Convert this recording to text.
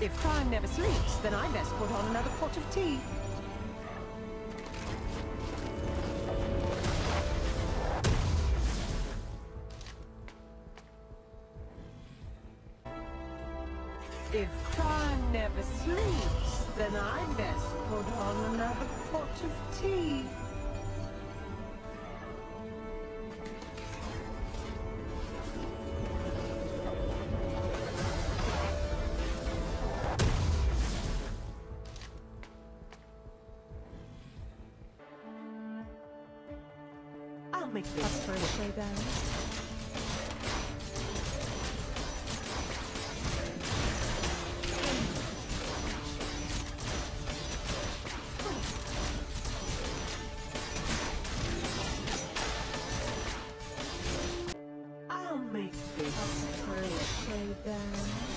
If crime never sleeps, then I best put on another pot of tea. If crime never sleeps, then I best put on another pot of tea. I'll make this for a showdown. Make this for a showdown.